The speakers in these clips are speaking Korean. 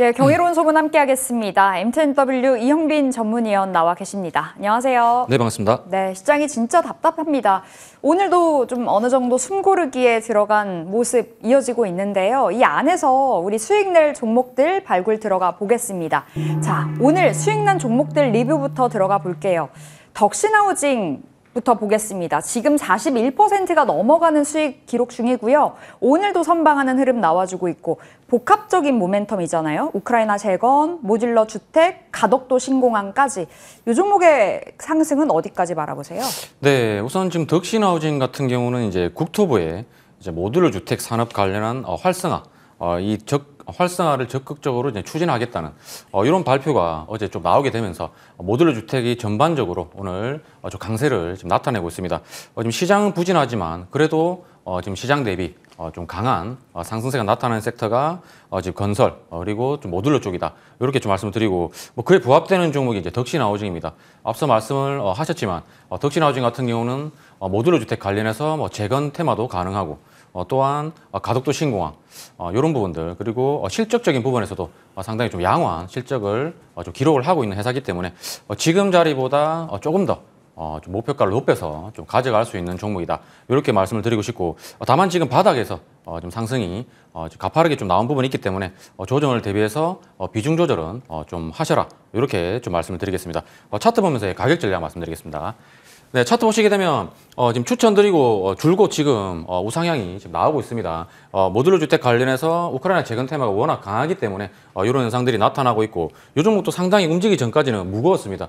예, 경이로운 소문 함께하겠습니다. MTNW 이형빈 전문위원 나와 계십니다. 안녕하세요. 네, 반갑습니다. 네, 시장이 진짜 답답합니다. 오늘도 좀 어느 정도 숨고르기에 들어간 모습 이어지고 있는데요. 이 안에서 우리 수익 낼 종목들 발굴 들어가 보겠습니다. 자, 오늘 수익 난 종목들 리뷰부터 들어가 볼게요. 덕신하우징 부터 보겠습니다. 지금 41%가 넘어가는 수익 기록 중이고요. 오늘도 선방하는 흐름 나와주고 있고 복합적인 모멘텀이잖아요. 우크라이나 재건, 모듈러 주택, 가덕도 신공항까지 이 종목의 상승은 어디까지 바라보세요? 네, 우선 지금 덕신하우징 같은 경우는 이제 국토부의 이제 모듈러 주택 산업 관련한 활성화, 활성화를 적극적으로 이제 추진하겠다는 이런 발표가 어제 좀 나오게 되면서 모듈러 주택이 전반적으로 오늘 좀 강세를 지금 나타내고 있습니다. 지금 시장은 부진하지만 그래도 지금 시장 대비 좀 강한 상승세가 나타나는 섹터가 지금 건설 그리고 좀 모듈러 쪽이다. 이렇게 좀 말씀을 드리고 뭐 그에 부합되는 종목이 이제 덕신하우징입니다. 앞서 말씀을 하셨지만 덕신하우징 같은 경우는 모듈러 주택 관련해서 뭐 재건 테마도 가능하고 또한 가덕도 신공항 이런 부분들 그리고 실적적인 부분에서도 상당히 좀 양호한 실적을 좀 기록을 하고 있는 회사이기 때문에 지금 자리보다 조금 더 좀 목표가를 높여서 좀 가져갈 수 있는 종목이다. 이렇게 말씀을 드리고 싶고 다만 지금 바닥에서 좀 상승이 좀 가파르게 좀 나온 부분이 있기 때문에 조정을 대비해서 비중 조절은 좀 하셔라. 이렇게 좀 말씀을 드리겠습니다. 차트 보면서 가격 전략 말씀드리겠습니다. 네, 차트 보시게 되면 지금 추천드리고 줄곧 지금 우상향이 지금 나오고 있습니다. 모듈러 주택 관련해서 우크라이나 재건 테마가 워낙 강하기 때문에 이런 현상들이 나타나고 있고 이 종목도 상당히 움직이기 전까지는 무거웠습니다.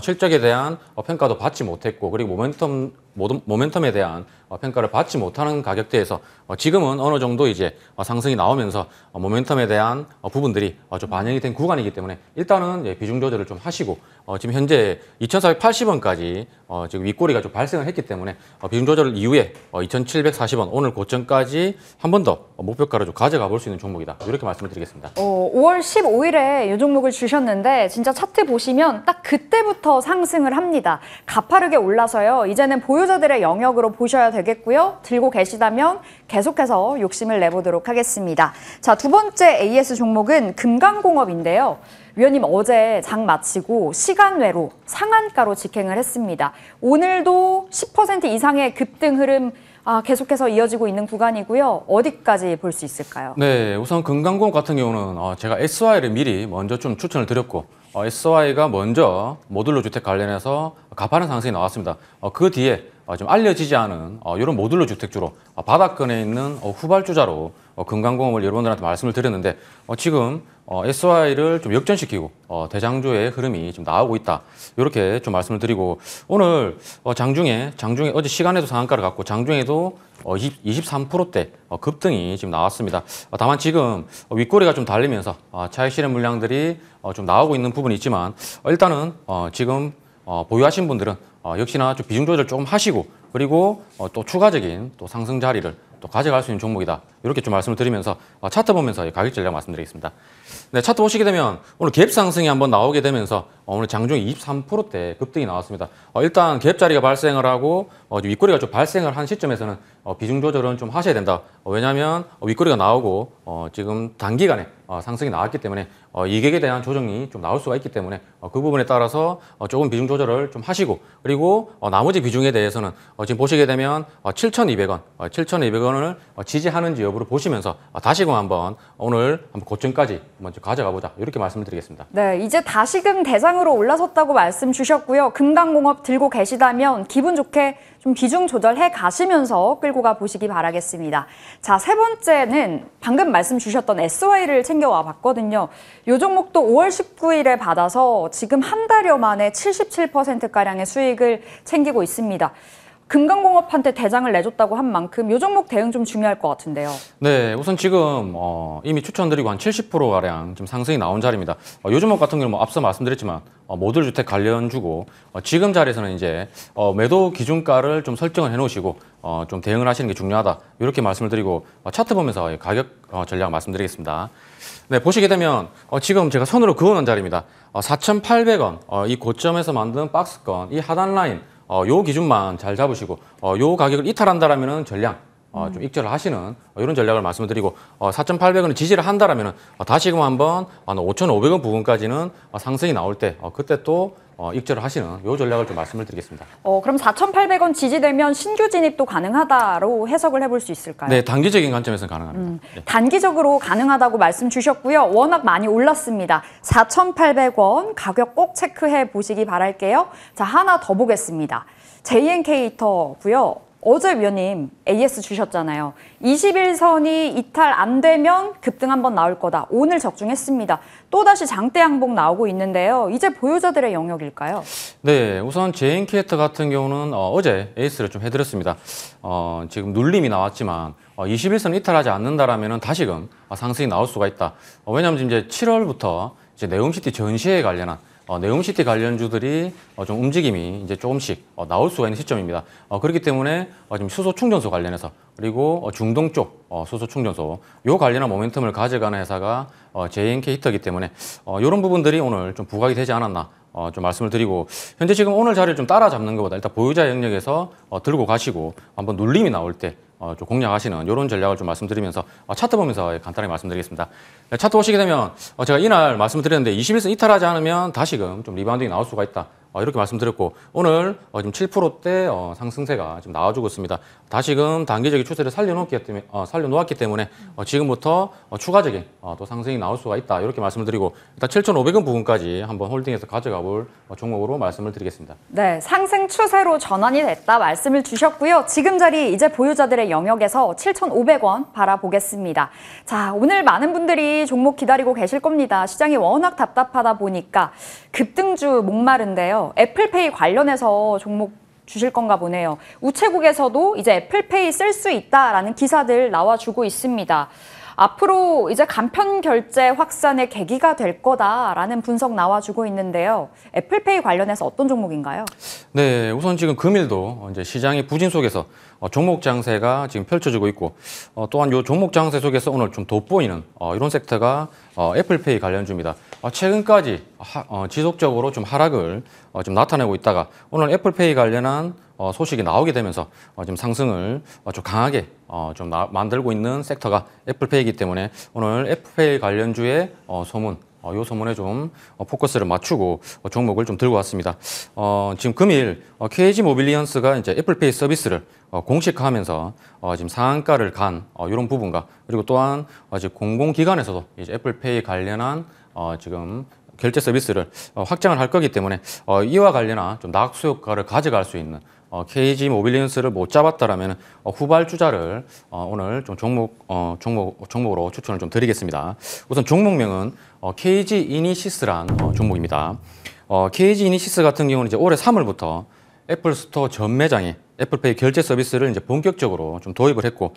실적에 대한 평가도 받지 못했고 그리고 모멘텀에 대한 평가를 받지 못하는 가격대에서 지금은 어느 정도 이제 상승이 나오면서 모멘텀에 대한 부분들이 좀 반영이 된 구간이기 때문에 일단은 비중 조절을 좀 하시고 지금 현재 2,480원까지 지금 윗꼬리가 좀 발생을 했기 때문에 비중 조절 이후에 2,740원 오늘 고점까지 한 번 더 목표가를 좀 가져가 볼 수 있는 종목이다. 이렇게 말씀을 드리겠습니다. 5월 15일에 이 종목을 주셨는데 진짜 차트 보시면 딱 그때부터 상승을 합니다. 가파르게 올라서요. 이제는 보유자들의 영역으로 보셔야 되겠고요. 들고 계시다면 계속해서 욕심을 내보도록 하겠습니다. 자, 두 번째 AS 종목은 금강공업인데요. 위원님 어제 장 마치고 시간외로 상한가로 직행을 했습니다. 오늘도 10% 이상의 급등 흐름 계속해서 이어지고 있는 구간이고요. 어디까지 볼 수 있을까요? 네, 우선 금강공업 같은 경우는 제가 SY를 미리 먼저 좀 추천을 드렸고 SY가 먼저 모듈러 주택 관련해서 가파른 상승이 나왔습니다. 그 뒤에 좀 알려지지 않은 이런 모듈러 주택주로 바닥권에 있는 후발주자로 금강공업을 여러분들한테 말씀을 드렸는데 지금 SY를 좀 역전시키고 대장주의 흐름이 좀 나오고 있다. 이렇게 좀 말씀을 드리고 오늘 장중에 어제 시간에도 상한가를 갖고 장중에도 23%대 급등이 지금 나왔습니다. 다만 지금 윗꼬리가 좀 달리면서 차익 실현 물량들이 좀 나오고 있는 부분이 있지만 일단은 지금 보유하신 분들은 역시나 좀 비중 조절 조금 하시고 그리고 또 추가적인 또 상승 자리를 또 가져갈 수 있는 종목이다. 이렇게 좀 말씀을 드리면서 차트 보면서 가격 전략 말씀드리겠습니다. 네, 차트 보시게 되면 오늘 갭 상승이 한번 나오게 되면서 오늘 장중 23%대 급등이 나왔습니다. 일단 갭 자리가 발생을 하고 윗꼬리가 좀 발생을 한 시점에서는 비중 조절은 좀 하셔야 된다. 왜냐하면 윗꼬리가 나오고 지금 단기간에 상승이 나왔기 때문에 이격에 대한 조정이 좀 나올 수가 있기 때문에 그 부분에 따라서 조금 비중 조절을 좀 하시고 그리고 나머지 비중에 대해서는 지금 보시게 되면 7,200원, 7,200원을 지지하는지 여부를 보시면서 다시금 한번 오늘 한번 고점까지 먼저 가져가 보자. 이렇게 말씀드리겠습니다. 네, 이제 다시금 대상으로 올라섰다고 말씀 주셨고요. 금강공업 들고 계시다면 기분 좋게 좀 비중 조절해 가시면서 끌고 가 보시기 바라겠습니다. 자, 세 번째는 방금 말씀 주셨던 SY를 챙겨와 봤거든요. 이 종목도 5월 19일에 받아서 지금 한 달여 만에 77%가량의 수익을 챙기고 있습니다. 금강공업한테 대장을 내줬다고 한 만큼 이 종목 대응 좀 중요할 것 같은데요. 네, 우선 지금 이미 추천드리고 한 70%가량 지금 상승이 나온 자리입니다. 이 종목 같은 경우는 앞서 말씀드렸지만 모듈 주택 관련주고 지금 자리에서는 이제 매도 기준가를 좀 설정을 해놓으시고 좀 대응을 하시는 게 중요하다. 이렇게 말씀을 드리고 차트 보면서 가격 전략 말씀드리겠습니다. 네, 보시게 되면 지금 제가 선으로 그어놓은 자리입니다. 4,800원 이 고점에서 만든 박스권 이 하단 라인 요 기준만 잘 잡으시고 요 가격을 이탈한다라면은 전량 좀 익절을 하시는 이런 전략을 말씀드리고 4,800원을 지지를 한다라면 다시금 한번 5,500원 부근까지는 상승이 나올 때 그때 또 익절을 하시는 이 전략을 좀 말씀을 드리겠습니다. 그럼 4,800원 지지되면 신규 진입도 가능하다로 해석을 해볼 수 있을까요? 네, 단기적인 관점에서는 가능합니다. 네. 단기적으로 가능하다고 말씀 주셨고요. 워낙 많이 올랐습니다. 4,800원 가격 꼭 체크해 보시기 바랄게요. 자, 하나 더 보겠습니다. JNK 이터고요. 어제 위원님 AS 주셨잖아요. 21선이 이탈 안 되면 급등 한번 나올 거다. 오늘 적중했습니다. 또다시 장대 양봉 나오고 있는데요. 이제 보유자들의 영역일까요? 네, 우선 JNK 같은 경우는 어제 AS를 좀 해드렸습니다. 지금 눌림이 나왔지만 21선 이탈하지 않는다라면 다시금 상승이 나올 수가 있다. 왜냐하면 이제 7월부터 이제 네옴시티 전시회에 관련한 네옴시티 관련주들이 좀 움직임이 이제 조금씩 나올 수가 있는 시점입니다. 그렇기 때문에 지금 수소 충전소 관련해서 그리고 중동 쪽 수소 충전소 요 관련한 모멘텀을 가져가는 회사가 JNK 히터이기 때문에 이런 부분들이 오늘 좀 부각이 되지 않았나 좀 말씀을 드리고 현재 지금 오늘 자리를 좀 따라잡는 것보다 일단 보유자 영역에서 들고 가시고 한번 눌림이 나올 때 좀 공략하시는 이런 전략을 좀 말씀드리면서 차트 보면서 간단하게 말씀드리겠습니다. 차트 보시게 되면 제가 이날 말씀드렸는데 21선 이탈하지 않으면 다시금 좀 리바운딩이 나올 수가 있다. 이렇게 말씀드렸고 오늘 지금 7%대 상승세가 지금 나와주고 있습니다. 다시금 단기적인 추세를 살려놓았기 때문에 지금부터 추가적인 또 상승이 나올 수가 있다. 이렇게 말씀드리고 일단 7,500원 부분까지 한번 홀딩해서 가져가 볼 종목으로 말씀을 드리겠습니다. 네, 상승 추세로 전환이 됐다 말씀을 주셨고요. 지금 자리 이제 보유자들의 영역에서 7,500원 바라보겠습니다. 자, 오늘 많은 분들이 종목 기다리고 계실 겁니다. 시장이 워낙 답답하다 보니까 급등주 목마른데요. 애플페이 관련해서 종목 주실 건가 보네요. 우체국에서도 이제 애플페이 쓸 수 있다라는 기사들 나와주고 있습니다. 앞으로 이제 간편 결제 확산의 계기가 될 거다라는 분석 나와주고 있는데요. 애플페이 관련해서 어떤 종목인가요? 네, 우선 지금 금일도 이제 시장의 부진 속에서 종목 장세가 지금 펼쳐지고 있고 또한 이 종목 장세 속에서 오늘 좀 돋보이는 이런 섹터가 애플페이 관련주입니다. 최근까지 지속적으로 좀 하락을 좀 나타내고 있다가 오늘 애플페이 관련한 소식이 나오게 되면서 지금 상승을 좀 강하게 좀 만들고 있는 섹터가 애플페이이기 때문에 오늘 애플페이 관련주의 소문, 요 소문에 좀 포커스를 맞추고 종목을 좀 들고 왔습니다. 지금 금일 KG 모빌리언스가 이제 애플페이 서비스를 공식화하면서 지금 상한가를 간 이런 부분과 그리고 또한 지금 공공기관에서도 이제 애플페이 관련한 지금 결제 서비스를 확장을 할 거기 때문에 이와 관련한 좀 낙수 효과를 가져갈 수 있는 KG 모빌리언스를 못 잡았다라면 후발주자를 오늘 좀 종목으로 추천을 좀 드리겠습니다. 우선 종목명은 KG 이니시스란 종목입니다. KG 이니시스 같은 경우는 이제 올해 3월부터 애플 스토어 전 매장에 애플페이 결제 서비스를 이제 본격적으로 좀 도입을 했고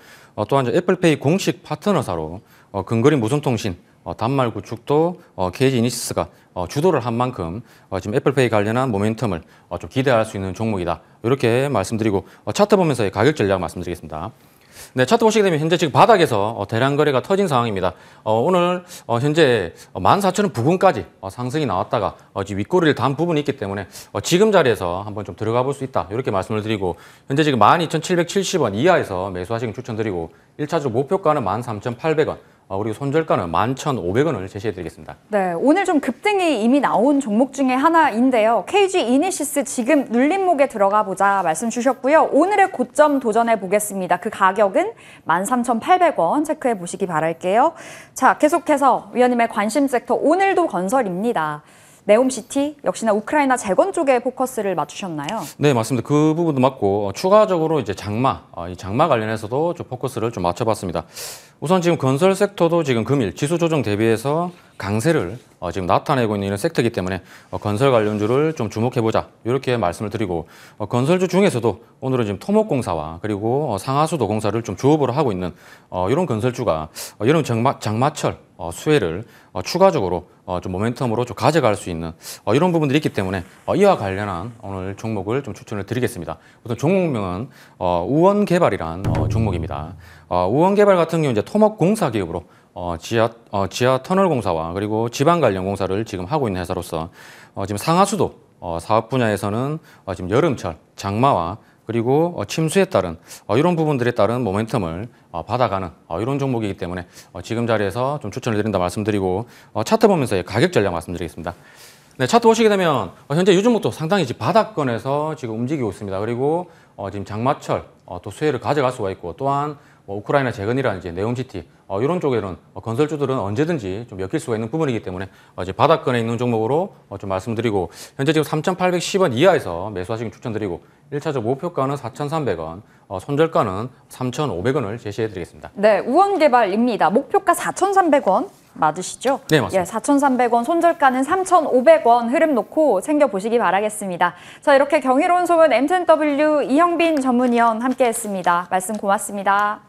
또한 이제 애플페이 공식 파트너사로 근거리 무선통신 단말 구축도 KG 이니시스가 주도를 한 만큼 지금 애플페이 관련한 모멘텀을 좀 기대할 수 있는 종목이다. 이렇게 말씀드리고 차트 보면서의 가격 전략 말씀드리겠습니다. 네, 차트 보시게 되면 현재 지금 바닥에서 대량 거래가 터진 상황입니다. 오늘 현재 14,000원 부근까지 상승이 나왔다가 지금 윗꼬리를 단 부분이 있기 때문에 지금 자리에서 한번 좀 들어가 볼 수 있다. 이렇게 말씀을 드리고 현재 지금 12,770원 이하에서 매수하시길 추천드리고 1차적으로 목표가는 13,800원. 그리고 손절가는 11,500원을 제시해드리겠습니다. 네, 오늘 좀 급등이 이미 나온 종목 중에 하나인데요. KG 이니시스 지금 눌림목에 들어가 보자 말씀 주셨고요. 오늘의 고점 도전해 보겠습니다. 그 가격은 13,800원 체크해 보시기 바랄게요. 자, 계속해서 위원님의 관심 섹터 오늘도 건설입니다. 네옴시티 역시나 우크라이나 재건 쪽에 포커스를 맞추셨나요? 네, 맞습니다. 그 부분도 맞고 추가적으로 이제 장마 관련해서도 좀 포커스를 좀 맞춰봤습니다. 우선 지금 건설 섹터도 지금 금일 지수 조정 대비해서 강세를 지금 나타내고 있는 이런 섹터이기 때문에 건설 관련주를 좀 주목해보자 이렇게 말씀을 드리고 건설주 중에서도 오늘은 지금 토목공사와 그리고 상하수도공사를 좀 주업으로 하고 있는 이런 건설주가 여름 장마철 수혜를 추가적으로 좀 모멘텀으로 좀 가져갈 수 있는 이런 부분들이 있기 때문에 이와 관련한 오늘 종목을 좀 추천을 드리겠습니다. 우선 종목명은 우원개발이란 종목입니다. 우원개발 같은 경우 이제 토목공사 기업으로 지하 터널 공사와 그리고 지방 관련 공사를 지금 하고 있는 회사로서 지금 상하수도 사업 분야에서는 지금 여름철 장마와 그리고 침수에 따른 이런 부분들에 따른 모멘텀을 받아가는 이런 종목이기 때문에 지금 자리에서 좀 추천을 드린다 말씀드리고, 차트 보면서 가격 전략 말씀드리겠습니다. 네, 차트 보시게 되면 현재 이 종목도 상당히 지금 바닥권에서 지금 움직이고 있습니다. 그리고 지금 장마철 또 수혜를 가져갈 수가 있고, 또한 우크라이나 재건이라든지 네옴시티 이런 쪽에는 건설주들은 언제든지 좀 엮일 수가 있는 부분이기 때문에 이제 바닥권에 있는 종목으로 좀 말씀드리고, 현재 지금 3,810원 이하에서 매수하시길 추천드리고, 1차적 목표가는 4,300원, 손절가는 3,500원을 제시해드리겠습니다. 네, 우원개발입니다. 목표가 4,300원. 맞으시죠? 네, 맞습니다. 예, 4,300원, 손절가는 3,500원 흐름 놓고 챙겨보시기 바라겠습니다. 자, 이렇게 경이로운 소문 MTNW 이형빈 전문위원 함께했습니다. 말씀 고맙습니다.